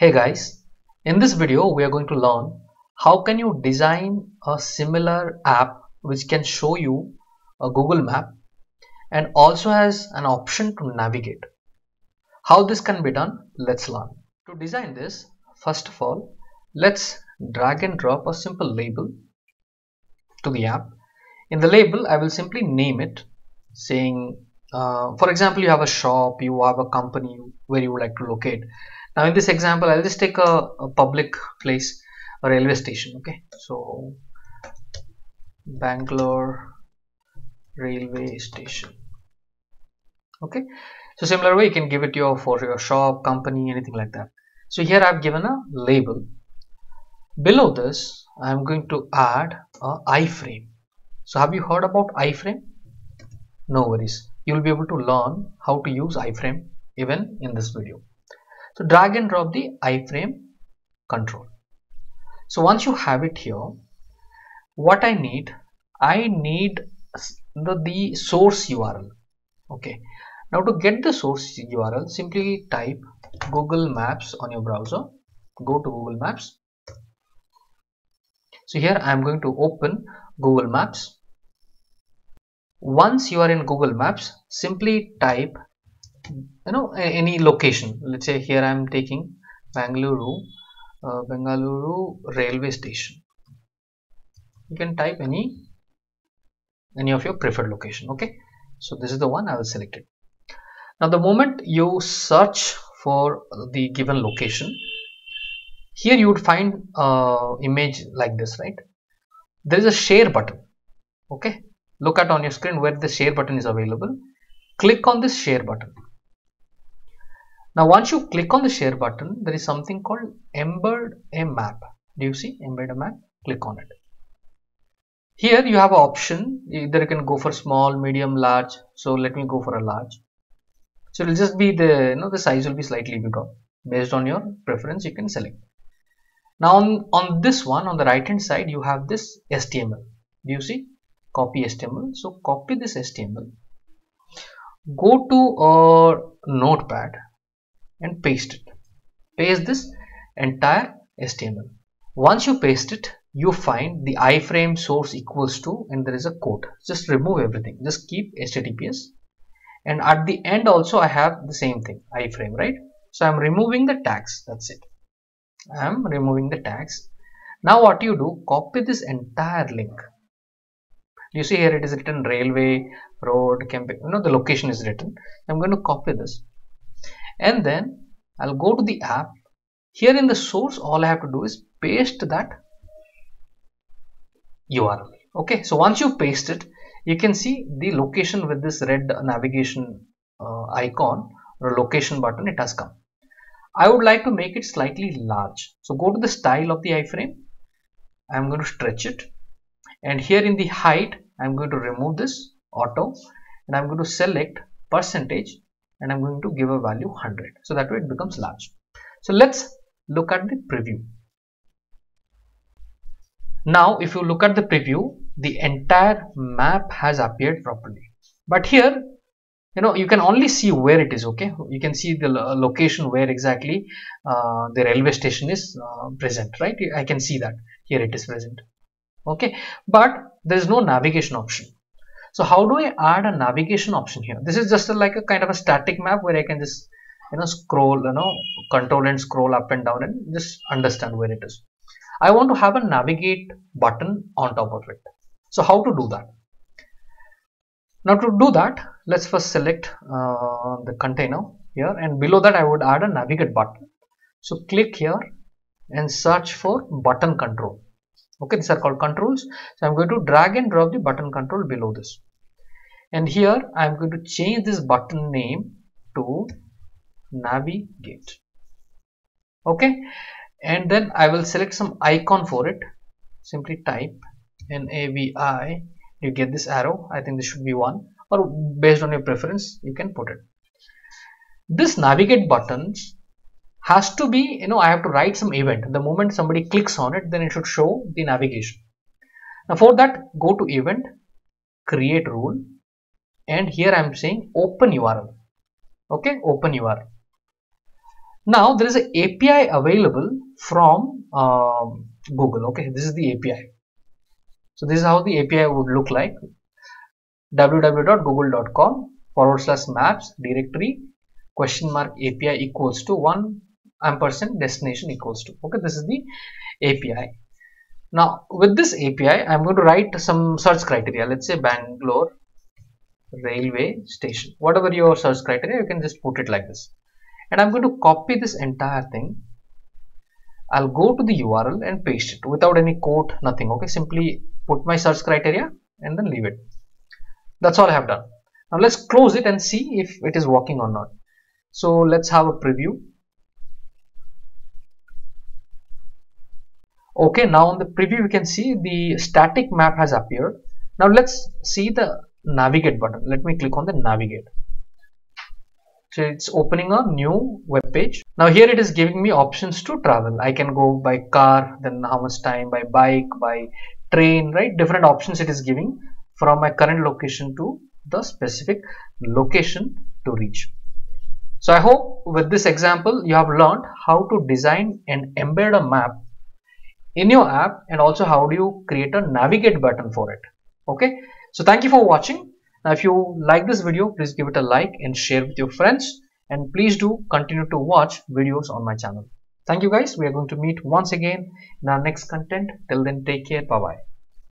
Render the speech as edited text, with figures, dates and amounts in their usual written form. Hey guys, in this video we are going to learn how can you design a similar app which can show you a Google map and also has an option to navigate. How this can be done, let's learn. To design this, first of all, let's drag and drop a simple label to the app. In the label, I will simply name it saying, for example, you have a shop, you have a company where you would like to locate. Now in this example, I'll just take a public place, a railway station. Okay, so Bangalore railway station. Okay, so similar way you can give it for your shop, company, anything like that. So here I've given a label. Below this, I'm going to add an iframe. So have you heard about iframe? No worries. You'll be able to learn how to use iframe even in this video. So drag and drop the iframe control. So once you have it here, what I need the source URL. Okay. Now to get the source URL, simply type Google Maps on your browser. Go to Google Maps. So here I am going to open Google Maps. Once you are in Google Maps, simply type any location. Let's say here I am taking Bangalore railway station. You can type any of your preferred location. Okay, so this is the one I will select it. Now the moment you search for the given location, here you would find image like this, right? There is a share button. Okay, look at on your screen where the share button is available. Click on this share button. Now once you click on the share button, there is something called embed a map. Do you see embed a map? Click on it. Here you have an option, either you can go for small, medium, large. So let me go for a large. So it will just be the size will be slightly bigger. Based on your preference, you can select. Now on this one, on the right hand side, you have this HTML. Do you see? Copy HTML. So copy this HTML. Go to notepad and paste it. Paste this entire HTML. Once you paste it, you find the iframe source equals to, and there is a quote. Just remove everything. Just keep HTTPS. And at the end also I have the same thing, iframe, right? So I'm removing the tags. That's it. I'm removing the tags. Now what you do, copy this entire link. You see here it is written railway, road, campaign, the location is written. I'm going to copy this. And then I'll go to the app. Here in the source, all I have to do is paste that URL. Okay, so once you paste it, you can see the location with this red navigation icon or location button, it has come. I would like to make it slightly large. So go to the style of the iframe. I'm going to stretch it. And here in the height, I'm going to remove this auto and I'm going to select percentage and I'm going to give a value 100. So that way it becomes large. So let's look at the preview. Now, if you look at the preview, the entire map has appeared properly. But here, you can only see where it is. Okay, you can see the location where exactly the railway station is present, right? I can see that here it is present. Okay, but there is no navigation option. So how do I add a navigation option here? This is just like a kind of a static map where I can just scroll, control and scroll up and down and just understand where it is. I want to have a navigate button on top of it. So how to do that? Now to do that, let's first select the container here, and below that I would add a navigate button. So click here and search for button control. Okay, these are called controls. So I'm going to drag and drop the button control below this. And here I'm going to change this button name to navigate. Okay, and then I will select some icon for it. Simply type NAVI. You get this arrow. I think this should be one, or based on your preference, you can put it. This navigate buttons has to be, I have to write some event. The moment somebody clicks on it, then it should show the navigation. Now for that, go to event, create rule, and here I am saying open URL. Okay, open URL. Now there is an API available from Google. Okay, this is the API. So this is how the API would look like: www.google.com/maps directory $API equals to 1% destination equals to. Okay, this is the API. Now with this API, I'm going to write some search criteria. Let's say Bangalore railway station. Whatever your search criteria, you can just put it like this. And I'm going to copy this entire thing. I'll go to the URL and paste it without any quote, nothing. Okay, simply put my search criteria and then leave it. That's all I have done. Now let's close it and see if it is working or not. So let's have a preview. Okay, now on the preview we can see the static map has appeared. Now let's see the navigate button. Let me click on the navigate. So it's opening a new web page. Now here it is giving me options to travel. I can go by car, then how much time, by bike, by train, right? Different options it is giving from my current location to the specific location to reach. So I hope with this example you have learned how to design and embed a map in your app, and also how do you create a navigate button for it. Okay, so thank you for watching. Now if you like this video, please give it a like and share with your friends, and please do continue to watch videos on my channel. Thank you guys. We are going to meet once again in our next content. Till then, take care. Bye bye.